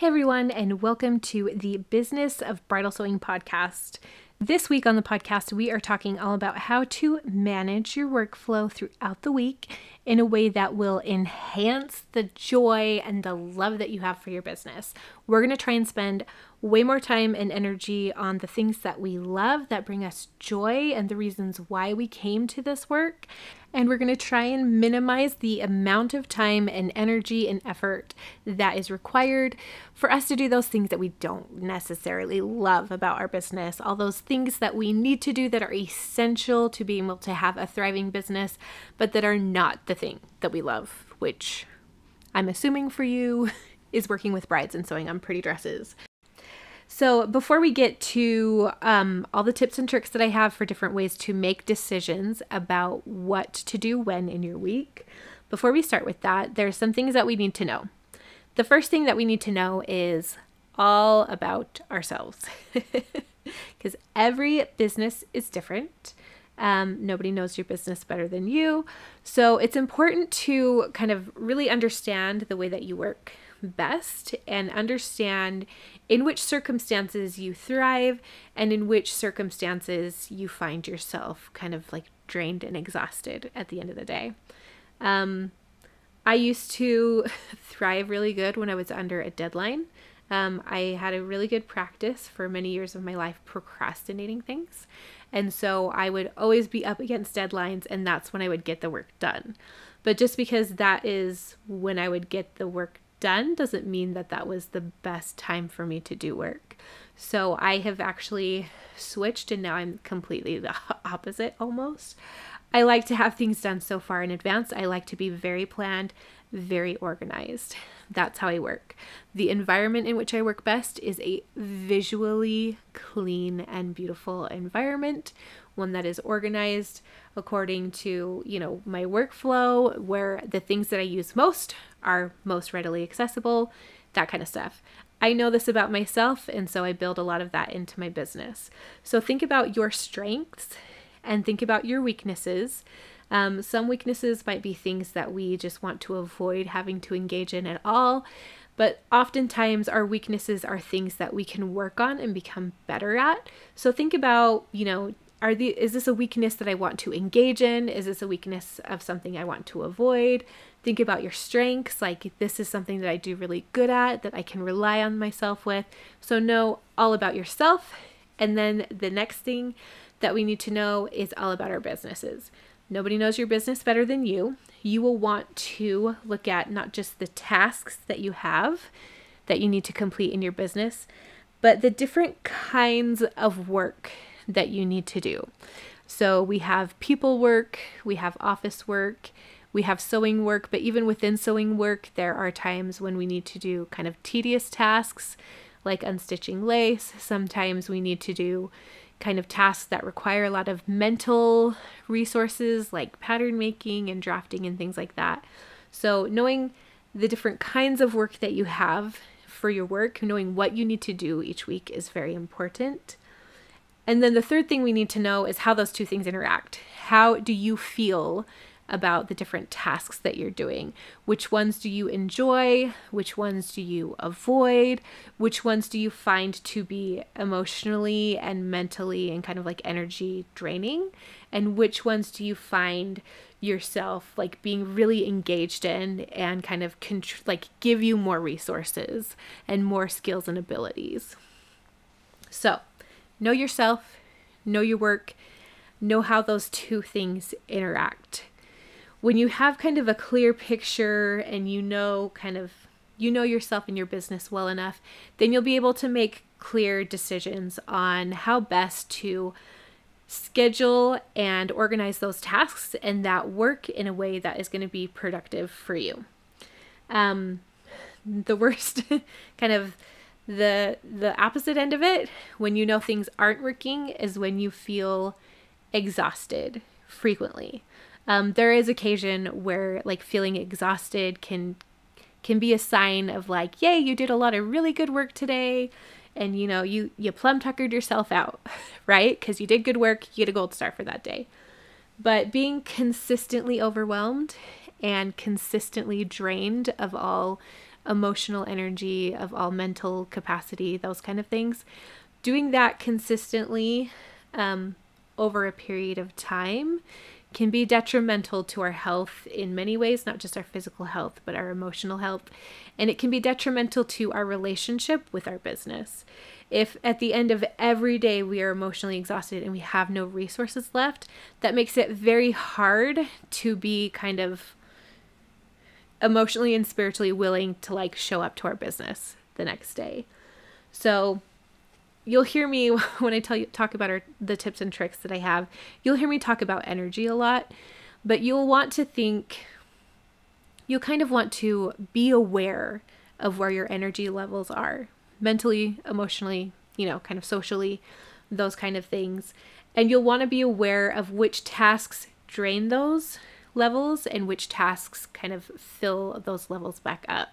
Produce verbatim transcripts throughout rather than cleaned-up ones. Hey everyone, and welcome to the Business of Bridal Sewing podcast. This week on the podcast, we are talking all about how to manage your workflow throughout the week in a way that will enhance the joy and the love that you have for your business. We're going to try and spend way more time and energy on the things that we love that bring us joy and the reasons why we came to this work. And we're going to try and minimize the amount of time and energy and effort that is required for us to do those things that we don't necessarily love about our business, all those things that we need to do that are essential to being able to have a thriving business, but that are not the thing that we love, which I'm assuming for you is working with brides and sewing on pretty dresses. So before we get to um, all the tips and tricks that I have for different ways to make decisions about what to do when in your week, before we start with that, there's some things that we need to know. The first thing that we need to know is all about ourselves, because every business is different. Um, nobody knows your business better than you. So it's important to kind of really understand the way that you work best and understand in which circumstances you thrive and in which circumstances you find yourself kind of like drained and exhausted at the end of the day. Um, I used to thrive really good when I was under a deadline. Um, I had a really good practice for many years of my life procrastinating things. And so I would always be up against deadlines, and that's when I would get the work done. But just because that is when I would get the work done done doesn't mean that that was the best time for me to do work. So I have actually switched, and now I'm completely the opposite almost. I like to have things done so far in advance. I like to be very planned, very organized. That's how I work. The environment in which I work best is a visually clean and beautiful environment, one that is organized according to, you know, my workflow, where the things that I use most are most readily accessible, that kind of stuff. I know this about myself, and so I build a lot of that into my business. So think about your strengths and think about your weaknesses. Um, some weaknesses might be things that we just want to avoid having to engage in at all, but oftentimes our weaknesses are things that we can work on and become better at. So think about, you know, Are the, is this a weakness that I want to engage in? Is this a weakness of something I want to avoid? Think about your strengths, like this is something that I do really good at, that I can rely on myself with. So know all about yourself. And then the next thing that we need to know is all about our businesses. Nobody knows your business better than you. You will want to look at not just the tasks that you have that you need to complete in your business, but the different kinds of work that you need to do. So we have people work, we have office work, we have sewing work, but even within sewing work, there are times when we need to do kind of tedious tasks like unstitching lace. Sometimes we need to do kind of tasks that require a lot of mental resources like pattern making and drafting and things like that. So knowing the different kinds of work that you have for your work, knowing what you need to do each week is very important. And then the third thing we need to know is how those two things interact. How do you feel about the different tasks that you're doing? Which ones do you enjoy? Which ones do you avoid? Which ones do you find to be emotionally and mentally and kind of like energy draining? And which ones do you find yourself like being really engaged in and kind of contr- like give you more resources and more skills and abilities? So know yourself, know your work, know how those two things interact. When you have kind of a clear picture and you know kind of, you know yourself and your business well enough, then you'll be able to make clear decisions on how best to schedule and organize those tasks and that work in a way that is going to be productive for you. Um, the worst kind of The the opposite end of it, when you know things aren't working, is when you feel exhausted frequently. Um, there is occasion where like feeling exhausted can can be a sign of like, yay, you did a lot of really good work today, and you know you you plum tuckered yourself out, right? Because you did good work, you get a gold star for that day. But being consistently overwhelmed and consistently drained of all emotional energy, of all mental capacity, those kind of things. Doing that consistently um, over a period of time can be detrimental to our health in many ways, not just our physical health, but our emotional health. And it can be detrimental to our relationship with our business. If at the end of every day we are emotionally exhausted and we have no resources left, that makes it very hard to be kind of emotionally and spiritually willing to like show up to our business the next day. So you'll hear me when I tell you, talk about our, the tips and tricks that I have, you'll hear me talk about energy a lot, but you'll want to think, you'll kind of want to be aware of where your energy levels are mentally, emotionally, you know, kind of socially, those kind of things. And you'll want to be aware of which tasks drain those levels and which tasks kind of fill those levels back up.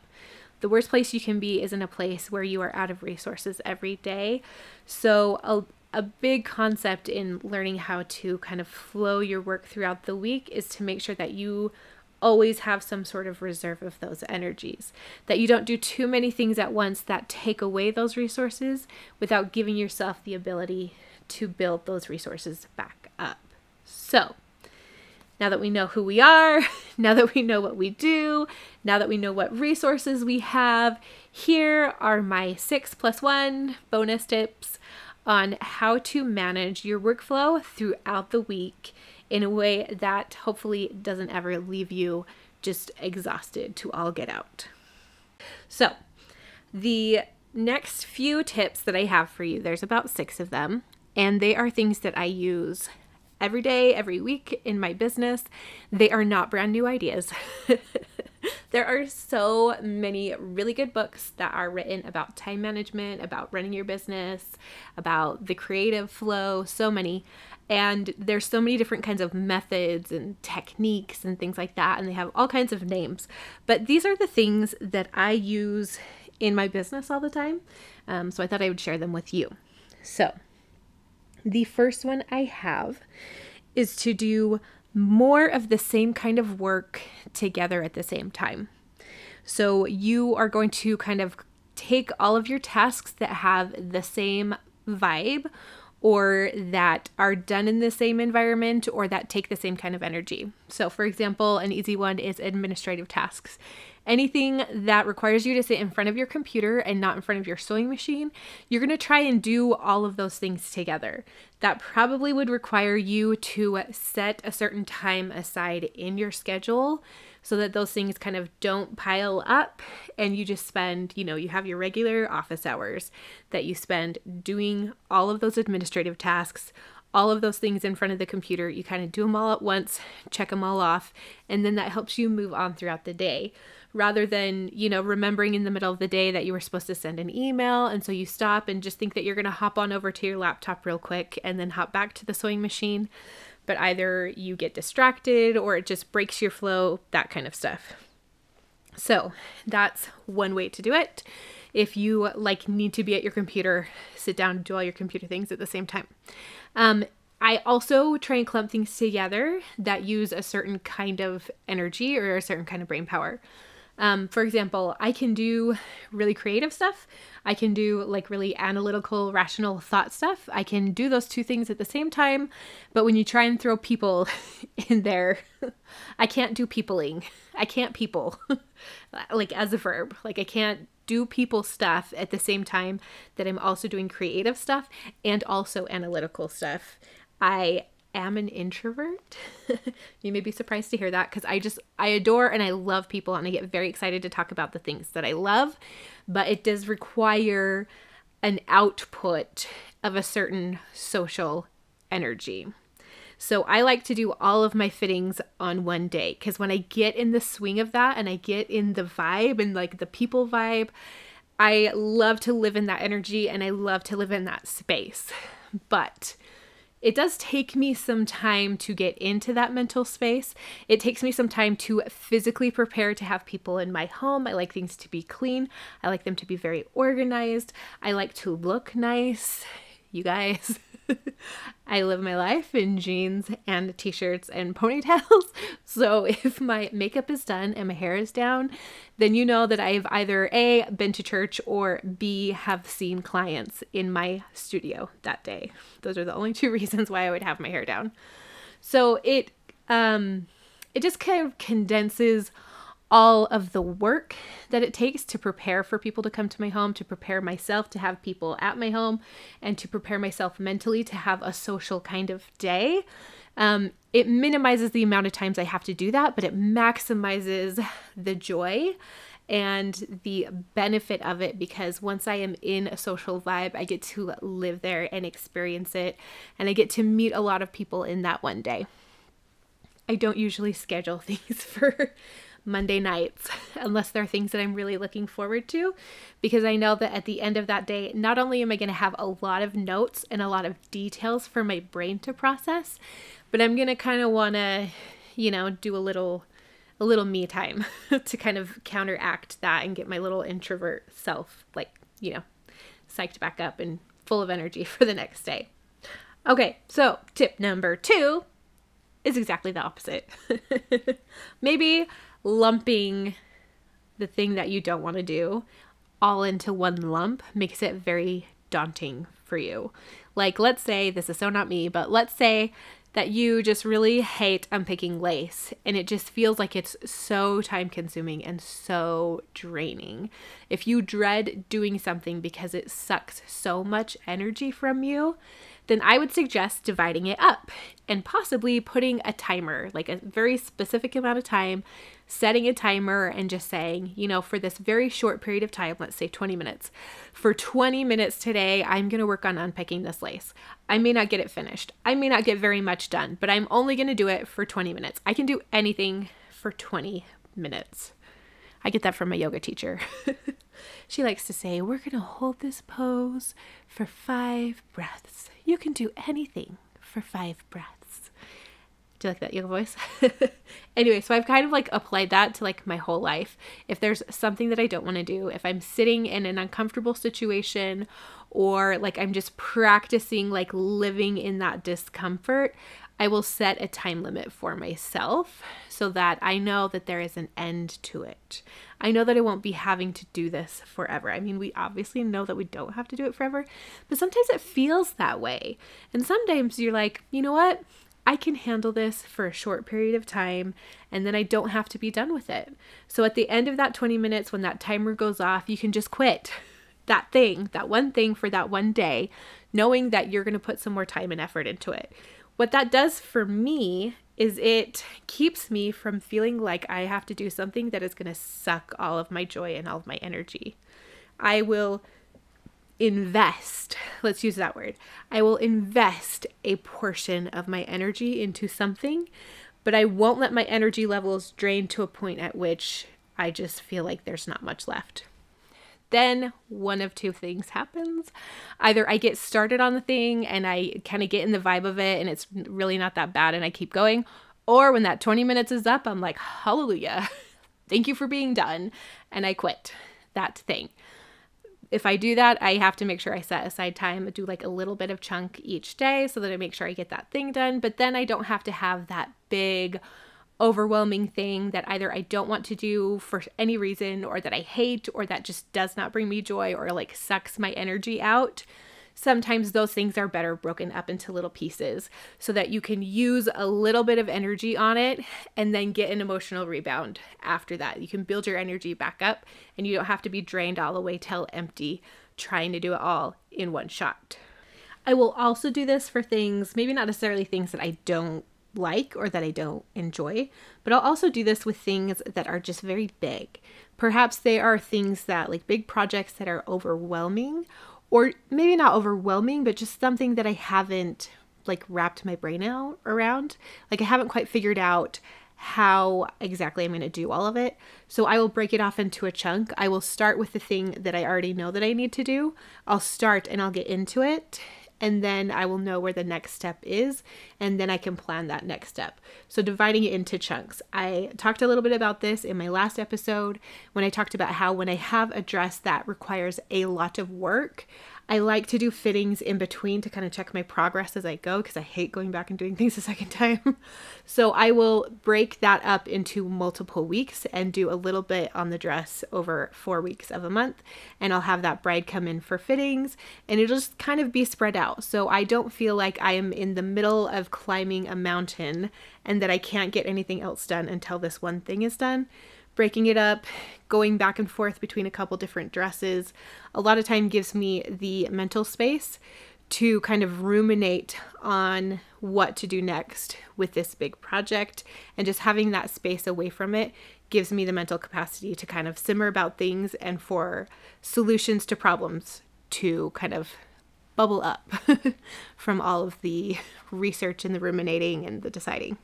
The worst place you can be is in a place where you are out of resources every day. So a, a big concept in learning how to kind of flow your work throughout the week is to make sure that you always have some sort of reserve of those energies, that you don't do too many things at once that take away those resources without giving yourself the ability to build those resources back up. So now that we know who we are, now that we know what we do, now that we know what resources we have, here are my six plus one bonus tips on how to manage your workflow throughout the week in a way that hopefully doesn't ever leave you just exhausted to all get out. So the next few tips that I have for you, there's about six of them, and they are things that I use every day, every week in my business. They are not brand new ideas. There are so many really good books that are written about time management, about running your business, about the creative flow, so many. And there's so many different kinds of methods and techniques and things like that. And they have all kinds of names, but these are the things that I use in my business all the time. Um, so I thought I would share them with you. So the first one I have is to do more of the same kind of work together at the same time. So you are going to kind of take all of your tasks that have the same vibe or that are done in the same environment or that take the same kind of energy. So for example, an easy one is administrative tasks. Anything that requires you to sit in front of your computer and not in front of your sewing machine, you're going to try and do all of those things together. That probably would require you to set a certain time aside in your schedule so that those things kind of don't pile up and you just spend, you know, you have your regular office hours that you spend doing all of those administrative tasks, all of those things in front of the computer. You kind of do them all at once, check them all off, and then that helps you move on throughout the day. Rather than, you know, remembering in the middle of the day that you were supposed to send an email, and so you stop and just think that you're going to hop on over to your laptop real quick and then hop back to the sewing machine, but either you get distracted or it just breaks your flow, that kind of stuff. So that's one way to do it. If you like need to be at your computer, sit down and do all your computer things at the same time. Um, I also try and clump things together that use a certain kind of energy or a certain kind of brain power. Um, for example, I can do really creative stuff. I can do like really analytical, rational thought stuff. I can do those two things at the same time, but when you try and throw people in there, I can't do peopling. I can't people, like as a verb. Like I can't do people stuff at the same time that I'm also doing creative stuff and also analytical stuff. I am an introvert. You may be surprised to hear that because I just, I adore and I love people and I get very excited to talk about the things that I love, but it does require an output of a certain social energy. So I like to do all of my fittings on one day because when I get in the swing of that and I get in the vibe and like the people vibe, I love to live in that energy and I love to live in that space. But it does take me some time to get into that mental space. It takes me some time to physically prepare to have people in my home. I like things to be clean. I like them to be very organized. I like to look nice. you guys. I live my life in jeans and t-shirts and ponytails. So if my makeup is done and my hair is down, then you know that I've either A, been to church, or B, have seen clients in my studio that day. Those are the only two reasons why I would have my hair down. So it, um, it just kind of condenses all of the work that it takes to prepare for people to come to my home, to prepare myself to have people at my home, and to prepare myself mentally to have a social kind of day. Um, it minimizes the amount of times I have to do that, but it maximizes the joy and the benefit of it, because once I am in a social vibe, I get to live there and experience it, and I get to meet a lot of people in that one day. I don't usually schedule things for Monday nights, unless there are things that I'm really looking forward to, because I know that at the end of that day, not only am I going to have a lot of notes and a lot of details for my brain to process, but I'm going to kind of want to, you know, do a little, a little me time to kind of counteract that and get my little introvert self, like, you know, psyched back up and full of energy for the next day. Okay, so tip number two is exactly the opposite. Maybe lumping the thing that you don't want to do all into one lump makes it very daunting for you. Like, let's say, this is so not me, but let's say that you just really hate unpicking lace, and it just feels like it's so time consuming and so draining. If you dread doing something because it sucks so much energy from you, then I would suggest dividing it up and possibly putting a timer, like a very specific amount of time, setting a timer and just saying, you know, for this very short period of time, let's say twenty minutes, for twenty minutes today, I'm gonna work on unpicking this lace. I may not get it finished. I may not get very much done, but I'm only gonna do it for twenty minutes. I can do anything for twenty minutes. I get that from my yoga teacher. She likes to say, we're going to hold this pose for five breaths. You can do anything for five breaths. Do you like that yoga voice? Anyway, so I've kind of like applied that to like my whole life. If there's something that I don't want to do, if I'm sitting in an uncomfortable situation, or like I'm just practicing like living in that discomfort, I will set a time limit for myself so that I know that there is an end to it. I know that I won't be having to do this forever. I mean, we obviously know that we don't have to do it forever, but sometimes it feels that way. And sometimes you're like, you know what? I can handle this for a short period of time, and then I don't have to be done with it. So at the end of that twenty minutes, when that timer goes off, you can just quit that thing, that one thing for that one day, knowing that you're going to put some more time and effort into it. What that does for me is it keeps me from feeling like I have to do something that is going to suck all of my joy and all of my energy. I will invest, let's use that word, I will invest a portion of my energy into something, but I won't let my energy levels drain to a point at which I just feel like there's not much left. Then one of two things happens. Either I get started on the thing and I kind of get in the vibe of it and it's really not that bad and I keep going, or when that twenty minutes is up, I'm like, hallelujah, thank you for being done, and I quit that thing. If I do that, I have to make sure I set aside time, do like a little bit of chunk each day so that I make sure I get that thing done, but then I don't have to have that big overwhelming thing that either I don't want to do for any reason, or that I hate, or that just does not bring me joy, or like sucks my energy out. Sometimes those things are better broken up into little pieces so that you can use a little bit of energy on it and then get an emotional rebound after that. You can build your energy back up and you don't have to be drained all the way till empty trying to do it all in one shot. I will also do this for things, maybe not necessarily things that I don't like or that I don't enjoy, but I'll also do this with things that are just very big. Perhaps they are things that, like big projects that are overwhelming, or maybe not overwhelming, but just something that I haven't like wrapped my brain out around. Like I haven't quite figured out how exactly I'm going to do all of it. So I will break it off into a chunk. I will start with the thing that I already know that I need to do. I'll start and I'll get into it. and then I will know where the next step is, and then I can plan that next step. So dividing it into chunks. I talked a little bit about this in my last episode when I talked about how when I have a dress that requires a lot of work, I like to do fittings in between to kind of check my progress as I go, because I hate going back and doing things a second time. So I will break that up into multiple weeks and do a little bit on the dress over four weeks of a month, and I'll have that bride come in for fittings, and it'll just kind of be spread out. So I don't feel like I am in the middle of climbing a mountain and that I can't get anything else done until this one thing is done. Breaking it up, going back and forth between a couple different dresses, a lot of time gives me the mental space to kind of ruminate on what to do next with this big project, and just having that space away from it gives me the mental capacity to kind of simmer about things and for solutions to problems to kind of bubble up from all of the research and the ruminating and the deciding.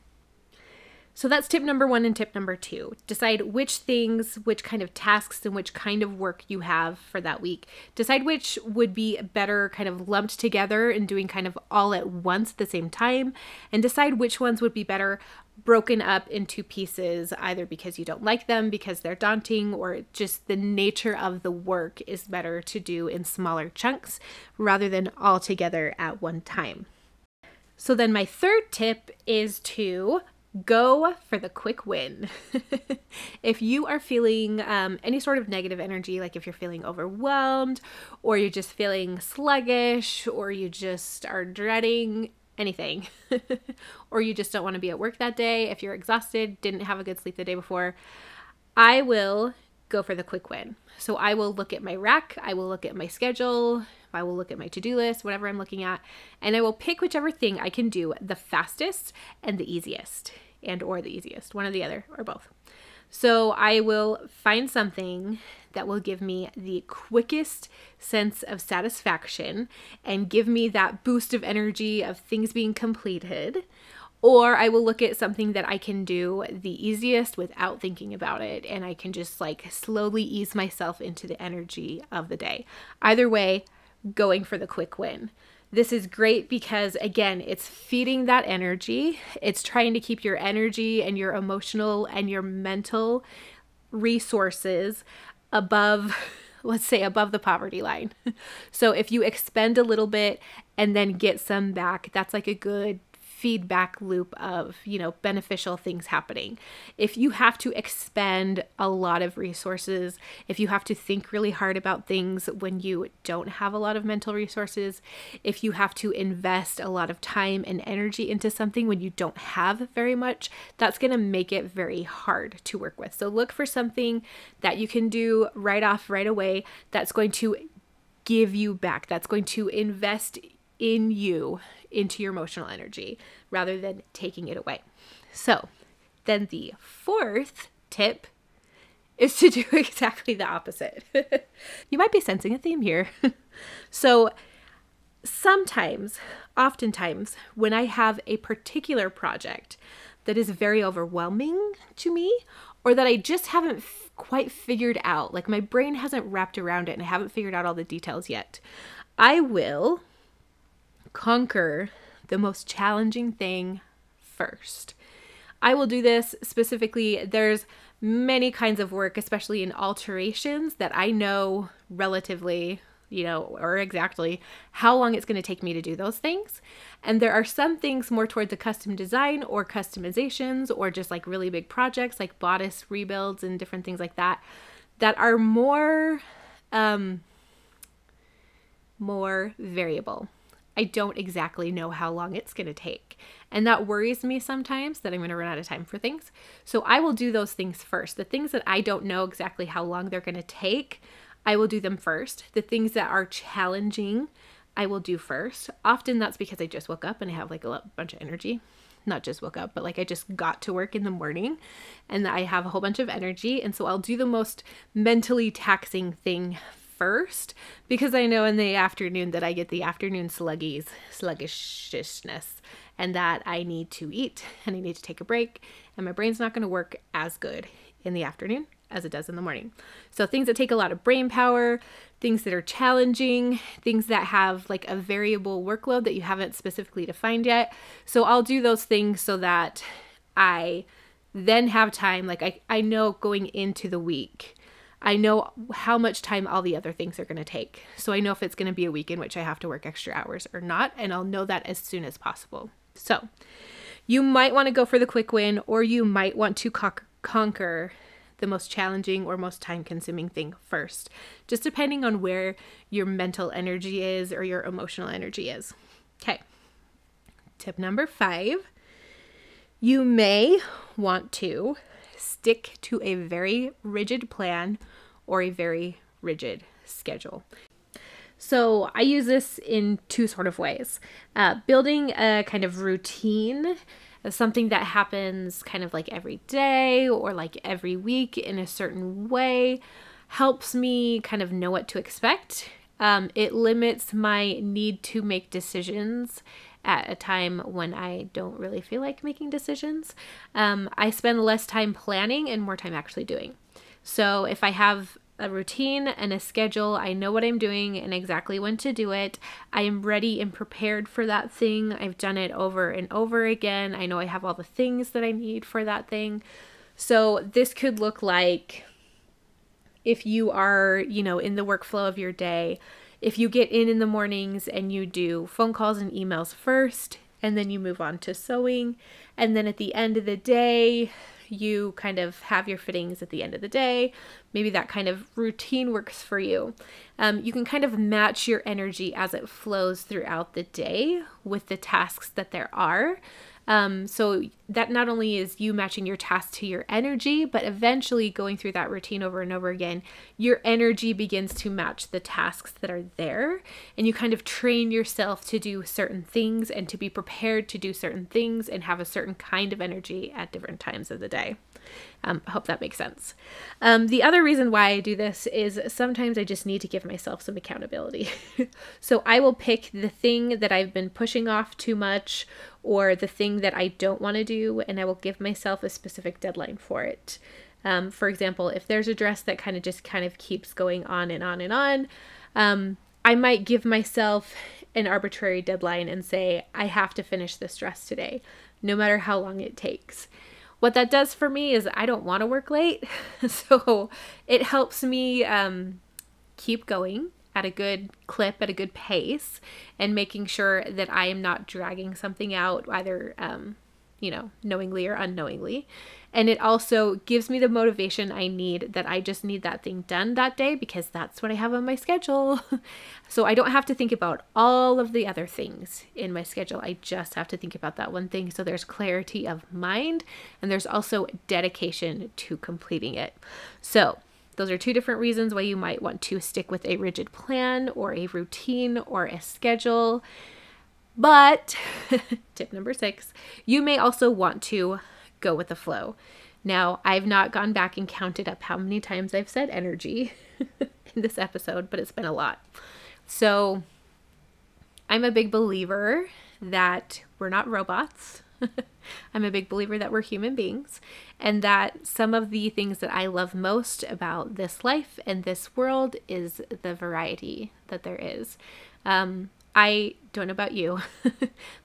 So that's tip number one and tip number two. Decide which things, which kind of tasks, and which kind of work you have for that week. Decide which would be better kind of lumped together and doing kind of all at once at the same time, and decide which ones would be better broken up into pieces, either because you don't like them, because they're daunting, or just the nature of the work is better to do in smaller chunks rather than all together at one time. So then my third tip is to go for the quick win. If you are feeling um, any sort of negative energy, like if you're feeling overwhelmed, or you're just feeling sluggish, or you just are dreading anything, or you just don't want to be at work that day, if you're exhausted, didn't have a good sleep the day before, I will go for the quick win. So I will look at my rack, I will look at my schedule, I will look at my to-do list, whatever I'm looking at, and I will pick whichever thing I can do the fastest and the easiest, and or the easiest, one or the other, or both. So I will find something that will give me the quickest sense of satisfaction and give me that boost of energy of things being completed, or I will look at something that I can do the easiest without thinking about it, and I can just like slowly ease myself into the energy of the day. Either way, going for the quick win. This is great because, again, it's feeding that energy. It's trying to keep your energy and your emotional and your mental resources above, let's say, above the poverty line. So if you expend a little bit and then get some back, that's like a good feedback loop of, you know, beneficial things happening. If you have to expend a lot of resources, if you have to think really hard about things when you don't have a lot of mental resources, if you have to invest a lot of time and energy into something when you don't have very much, that's going to make it very hard to work with. So look for something that you can do right off, right away, that's going to give you back, that's going to invest in you, into your emotional energy, rather than taking it away. So then the fourth tip is to do exactly the opposite. You might be sensing a theme here. So sometimes, oftentimes, when I have a particular project that is very overwhelming to me, or that I just haven't f- quite figured out, like my brain hasn't wrapped around it and I haven't figured out all the details yet, I will conquer the most challenging thing first. I will do this specifically. There's many kinds of work, especially in alterations, that I know relatively, you know, or exactly how long it's going to take me to do those things. And there are some things more toward the custom design or customizations, or just like really big projects like bodice rebuilds and different things like that, that are more, um, more variable. I don't exactly know how long it's going to take. And that worries me sometimes that I'm going to run out of time for things. So I will do those things first. The things that I don't know exactly how long they're going to take, I will do them first. The things that are challenging, I will do first. Often that's because I just woke up and I have like a bunch of energy. Not just woke up, but like I just got to work in the morning and I have a whole bunch of energy. And so I'll do the most mentally taxing thing first, because I know in the afternoon that I get the afternoon sluggies, sluggishness, and that I need to eat and I need to take a break, and my brain's not going to work as good in the afternoon as it does in the morning. So things that take a lot of brain power, things that are challenging, things that have like a variable workload that you haven't specifically defined yet. So I'll do those things so that I then have time. Like I, I know going into the week, I know how much time all the other things are going to take. So I know if it's going to be a week in which I have to work extra hours or not, and I'll know that as soon as possible. So you might want to go for the quick win, or you might want to co- conquer the most challenging or most time-consuming thing first, just depending on where your mental energy is or your emotional energy is. Okay, tip number five, you may want to stick to a very rigid plan or a very rigid schedule. So I use this in two sort of ways. Uh, building a kind of routine, something that happens kind of like every day or like every week in a certain way, helps me kind of know what to expect. Um, it limits my need to make decisions at a time when I don't really feel like making decisions. Um, I spend less time planning and more time actually doing. So if I have a routine and a schedule, I know what I'm doing and exactly when to do it. I am ready and prepared for that thing. I've done it over and over again. I know I have all the things that I need for that thing. So this could look like, if you are, you know, in the workflow of your day, if you get in in the mornings and you do phone calls and emails first, and then you move on to sewing, and then at the end of the day, you kind of have your fittings at the end of the day. Maybe that kind of routine works for you. Um, you can kind of match your energy as it flows throughout the day with the tasks that there are. Um, so that not only is you matching your task to your energy, but eventually going through that routine over and over again, your energy begins to match the tasks that are there. And you kind of train yourself to do certain things and to be prepared to do certain things and have a certain kind of energy at different times of the day. Um, I hope that makes sense. Um, the other reason why I do this is sometimes I just need to give myself some accountability. So I will pick the thing that I've been pushing off too much, or the thing that I don't want to do, and I will give myself a specific deadline for it. Um, for example, if there's a dress that kind of just kind of keeps going on and on and on, um, I might give myself an arbitrary deadline and say, I have to finish this dress today, no matter how long it takes. What that does for me is I don't want to work late, so it helps me um, keep going at a good clip, at a good pace, and making sure that I am not dragging something out, either um, you know, knowingly or unknowingly. And it also gives me the motivation I need, that I just need that thing done that day because that's what I have on my schedule. So I don't have to think about all of the other things in my schedule. I just have to think about that one thing. So there's clarity of mind, and there's also dedication to completing it. So those are two different reasons why you might want to stick with a rigid plan or a routine or a schedule. But tip number six, you may also want to go with the flow. Now, I've not gone back and counted up how many times I've said energy in this episode, but it's been a lot. So I'm a big believer that we're not robots. I'm a big believer that we're human beings, and that some of the things that I love most about this life and this world is the variety that there is. Um, I don't know about you,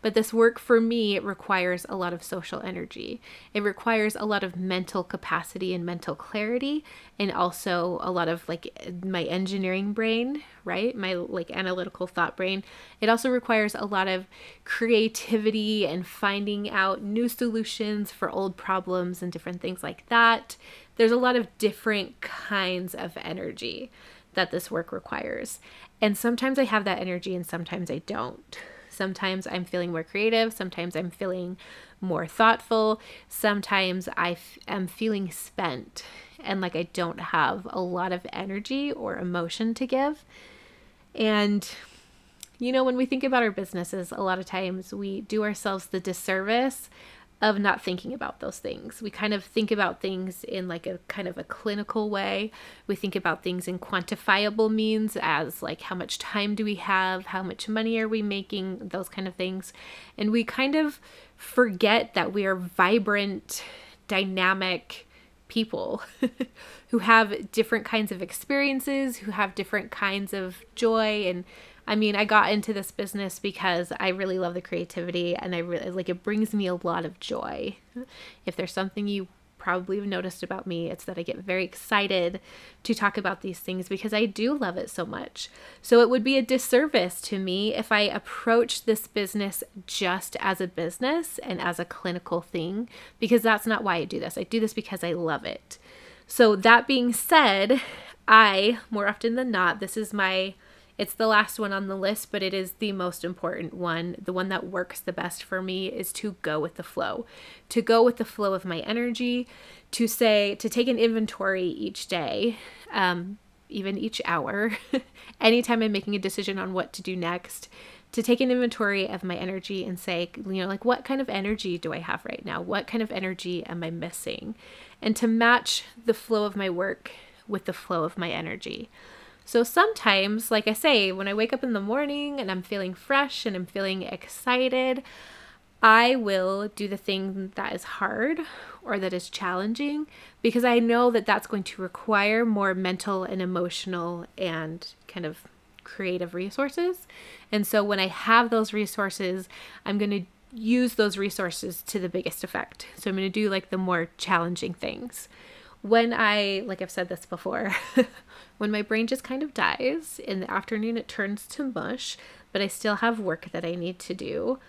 but this work for me requires a lot of social energy. It requires a lot of mental capacity and mental clarity, and also a lot of like my engineering brain, right? My like analytical thought brain. It also requires a lot of creativity and finding out new solutions for old problems and different things like that. There's a lot of different kinds of energy that this work requires. And sometimes I have that energy and sometimes I don't. Sometimes I'm feeling more creative. Sometimes I'm feeling more thoughtful. Sometimes I am feeling spent and like I don't have a lot of energy or emotion to give. And you know, when we think about our businesses, a lot of times we do ourselves the disservice of not thinking about those things. We kind of think about things in like a kind of a clinical way. We think about things in quantifiable means, as like how much time do we have, how much money are we making, those kind of things. And we kind of forget that we are vibrant, dynamic, people who have different kinds of experiences, who have different kinds of joy. And I mean, I got into this business because I really love the creativity, and I really like, it brings me a lot of joy. If there's something you probably have noticed about me, it's that I get very excited to talk about these things because I do love it so much. So it would be a disservice to me if I approached this business just as a business and as a clinical thing, because that's not why I do this. I do this because I love it. So that being said, I, more often than not, this is my It's the last one on the list, but it is the most important one. The one that works the best for me is to go with the flow, to go with the flow of my energy, to say, to take an inventory each day, um, even each hour, anytime I'm making a decision on what to do next, to take an inventory of my energy and say, you know, like, what kind of energy do I have right now? What kind of energy am I missing? And to match the flow of my work with the flow of my energy. So sometimes, like I say, when I wake up in the morning and I'm feeling fresh and I'm feeling excited, I will do the thing that is hard or that is challenging, because I know that that's going to require more mental and emotional and kind of creative resources. And so when I have those resources, I'm going to use those resources to the biggest effect. So I'm going to do like the more challenging things. When I, like I've said this before, when my brain just kind of dies, in the afternoon it turns to mush, but I still have work that I need to do,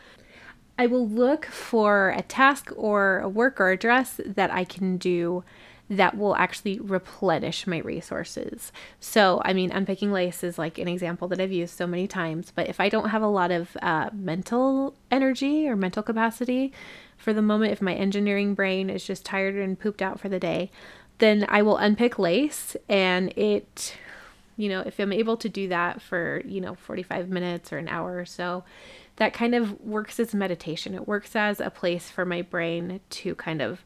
I will look for a task or a work or a dress that I can do that will actually replenish my resources. So, I mean, unpicking lace is like an example that I've used so many times, but if I don't have a lot of uh, mental energy or mental capacity for the moment, if my engineering brain is just tired and pooped out for the day, then I will unpick lace. And it, you know, if I'm able to do that for, you know, forty-five minutes or an hour or so, that kind of works as meditation. It works as a place for my brain to kind of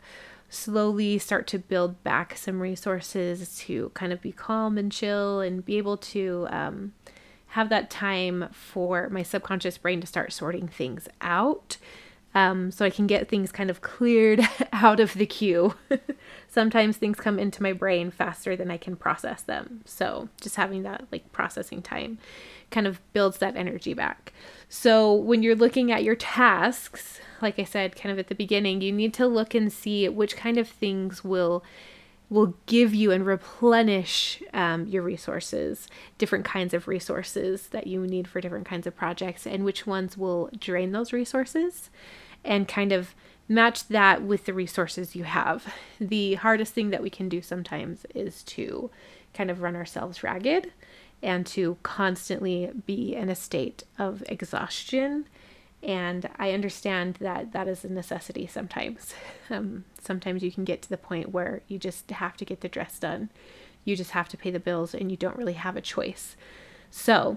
slowly start to build back some resources to kind of be calm and chill and be able to um, have that time for my subconscious brain to start sorting things out. Um, so I can get things kind of cleared out of the queue. Sometimes things come into my brain faster than I can process them. So just having that like processing time kind of builds that energy back. So when you're looking at your tasks, like I said, kind of at the beginning, you need to look and see which kind of things will will give you and replenish um, your resources, different kinds of resources that you need for different kinds of projects, and which ones will drain those resources, and kind of match that with the resources you have. The hardest thing that we can do sometimes is to kind of run ourselves ragged and to constantly be in a state of exhaustion. And I understand that that is a necessity sometimes. Um, sometimes you can get to the point where you just have to get the dress done. You just have to pay the bills and you don't really have a choice. So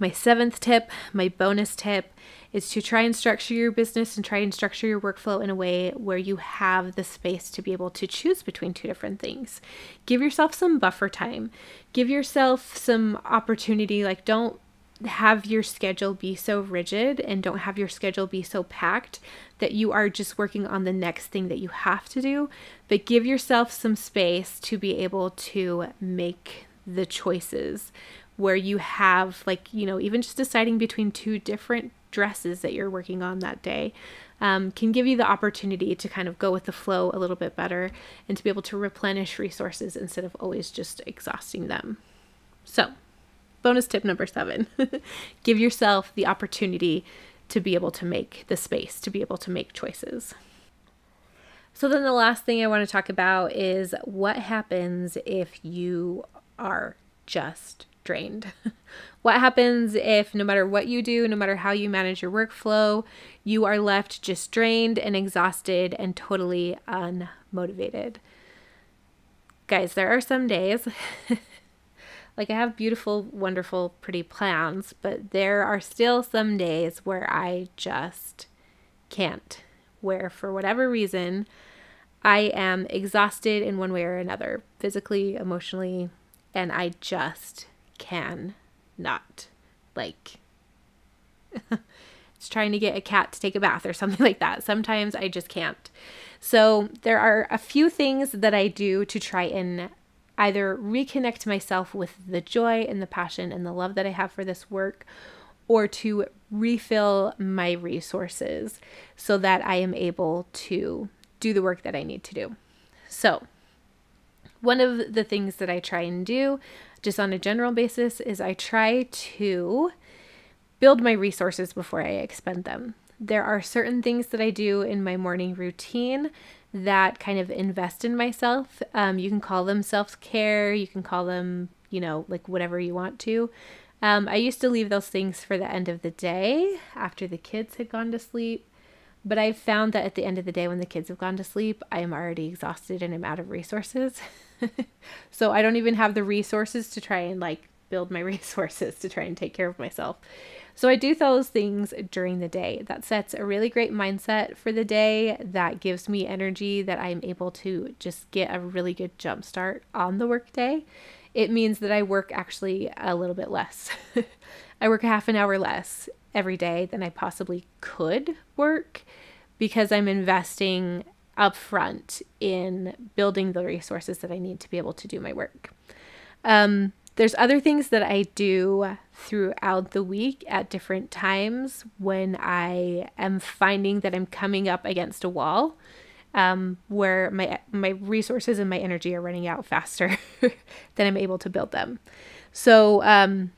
my seventh tip, my bonus tip, is to try and structure your business and try and structure your workflow in a way where you have the space to be able to choose between two different things. Give yourself some buffer time. Give yourself some opportunity. Like, don't have your schedule be so rigid, and don't have your schedule be so packed that you are just working on the next thing that you have to do, but give yourself some space to be able to make the choices where you have, like, you know, even just deciding between two different dresses that you're working on that day um, can give you the opportunity to kind of go with the flow a little bit better and to be able to replenish resources instead of always just exhausting them. So bonus tip number seven, give yourself the opportunity to be able to make the space, to be able to make choices. So then the last thing I want to talk about is what happens if you are just drained. What happens if no matter what you do, no matter how you manage your workflow, you are left just drained and exhausted and totally unmotivated? Guys, there are some days like, I have beautiful, wonderful, pretty plans, but there are still some days where I just can't, where for whatever reason, I am exhausted in one way or another, physically, emotionally, and I just can not. Like, trying to get a cat to take a bath or something like that. Sometimes I just can't. So there are a few things that I do to try and either reconnect myself with the joy and the passion and the love that I have for this work, or to refill my resources so that I am able to do the work that I need to do. So one of the things that I try and do just on a general basis is I try to build my resources before I expend them. There are certain things that I do in my morning routine that kind of invest in myself. Um, you can call them self-care, you can call them, you know, like whatever you want to. Um, I used to leave those things for the end of the day after the kids had gone to sleep, but I've found that at the end of the day when the kids have gone to sleep, I am already exhausted and I'm out of resources. So I don't even have the resources to try and like build my resources to try and take care of myself. So I do those things during the day. That sets a really great mindset for the day. That gives me energy that I'm able to just get a really good jump start on the workday. It means that I work actually a little bit less. I work half an hour less every day than I possibly could work because I'm investing upfront in building the resources that I need to be able to do my work. Um, There's other things that I do throughout the week at different times when I am finding that I'm coming up against a wall um, where my, my resources and my energy are running out faster than I'm able to build them. So um,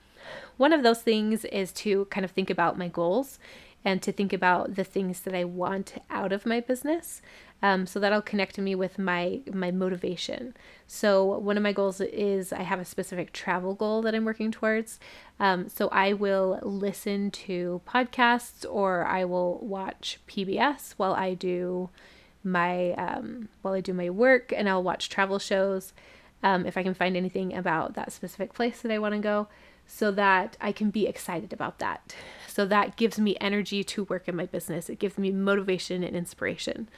one of those things is to kind of think about my goals and to think about the things that I want out of my business. Um, so that'll connect me with my, my motivation. So one of my goals is I have a specific travel goal that I'm working towards. Um, so I will listen to podcasts or I will watch P B S while I do my, um, while I do my work, and I'll watch travel shows. Um, if I can find anything about that specific place that I want to go, so that I can be excited about that. So that gives me energy to work in my business. It gives me motivation and inspiration.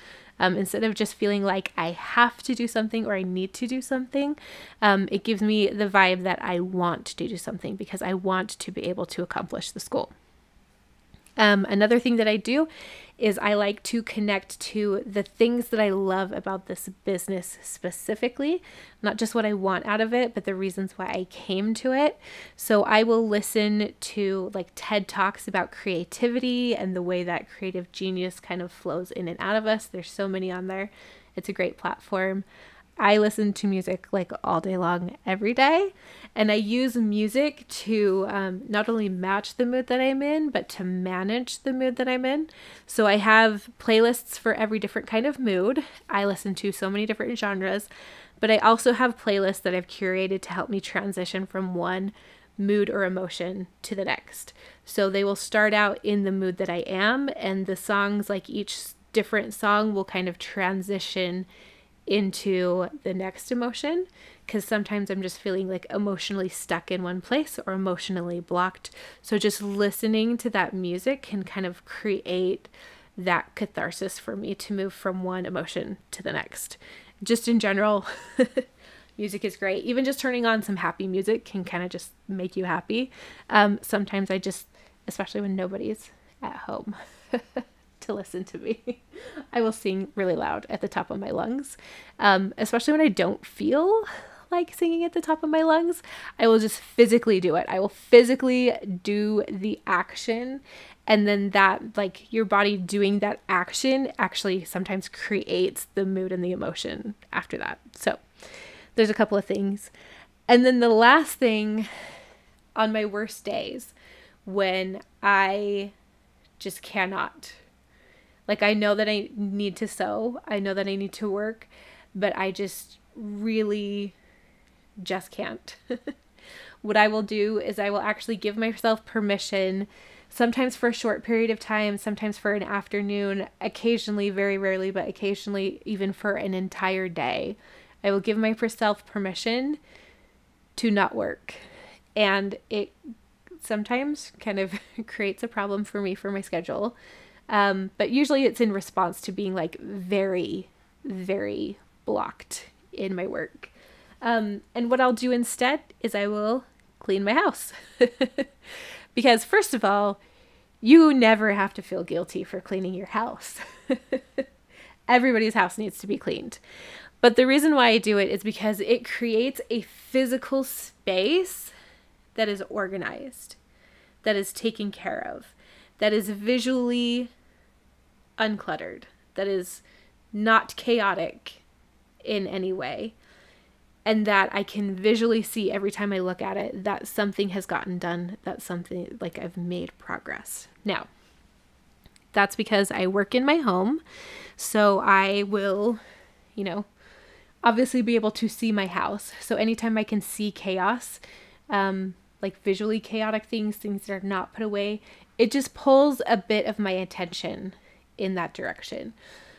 Um, instead of just feeling like I have to do something or I need to do something, um, it gives me the vibe that I want to do something because I want to be able to accomplish this goal. Um, another thing that I do is I like to connect to the things that I love about this business specifically, not just what I want out of it, but the reasons why I came to it. So I will listen to like TED Talks about creativity and the way that creative genius kind of flows in and out of us. There's so many on there. It's a great platform. I listen to music like all day long every day, and I use music to um, not only match the mood that I'm in, but to manage the mood that I'm in. So I have playlists for every different kind of mood. I listen to so many different genres, but I also have playlists that I've curated to help me transition from one mood or emotion to the next. So they will start out in the mood that I am, and the songs, like each different song will kind of transition into the next emotion, because sometimes I'm just feeling like emotionally stuck in one place or emotionally blocked. So just listening to that music can kind of create that catharsis for me to move from one emotion to the next. Just in general, music is great. Even just turning on some happy music can kind of just make you happy. Um, sometimes I just, especially when nobody's at home, to listen to me, I will sing really loud at the top of my lungs. Um, especially when I don't feel like singing at the top of my lungs, I will just physically do it. I will physically do the action, and then that, like, your body doing that action actually sometimes creates the mood and the emotion after that. So there's a couple of things. And then the last thing, on my worst days, when I just cannot, like, I know that I need to sew, I know that I need to work, but I just really just can't. What I will do is I will actually give myself permission, sometimes for a short period of time, sometimes for an afternoon, occasionally, very rarely, but occasionally even for an entire day. I will give myself permission to not work. And it sometimes kind of creates a problem for me for my schedule. Um, but usually it's in response to being like very, very blocked in my work. Um, and what I'll do instead is I will clean my house. Because first of all, you never have to feel guilty for cleaning your house. Everybody's house needs to be cleaned. But the reason why I do it is because it creates a physical space that is organized, that is taken care of, that is visually uncluttered, that is not chaotic in any way, and that I can visually see every time I look at it that something has gotten done, that something, like, I've made progress. Now, that's because I work in my home, so I will, you know, obviously be able to see my house. So anytime I can see chaos, um, like visually chaotic things, things that are not put away, it just pulls a bit of my attention in that direction.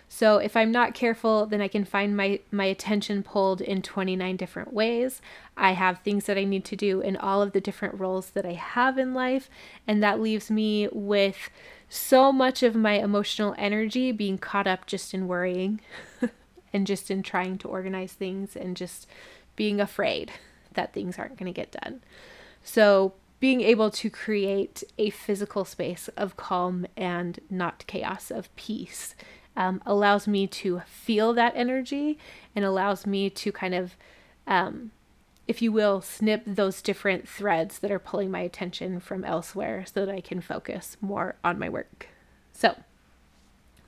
So if I'm not careful, then I can find my, my attention pulled in twenty-nine different ways. I have things that I need to do in all of the different roles that I have in life, and that leaves me with so much of my emotional energy being caught up just in worrying and just in trying to organize things and just being afraid that things aren't going to get done. So being able to create a physical space of calm and not chaos, of peace, Um, allows me to feel that energy and allows me to kind of, um, if you will, snip those different threads that are pulling my attention from elsewhere so that I can focus more on my work. So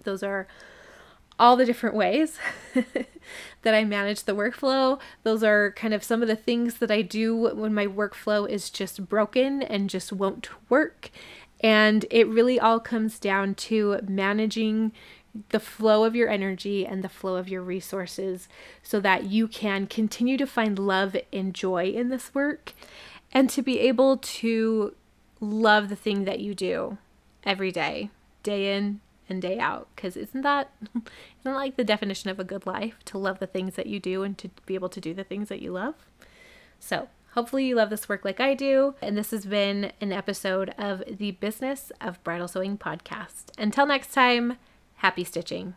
those are all the different ways that I manage the workflow. Those are kind of some of the things that I do when my workflow is just broken and just won't work. And it really all comes down to managing the flow of your energy and the flow of your resources so that you can continue to find love and joy in this work and to be able to love the thing that you do every day, day in and day out. Because isn't that isn't that like the definition of a good life, to love the things that you do and to be able to do the things that you love? So hopefully you love this work like I do, and this has been an episode of the Business of Bridal Sewing podcast. Until next time, happy stitching.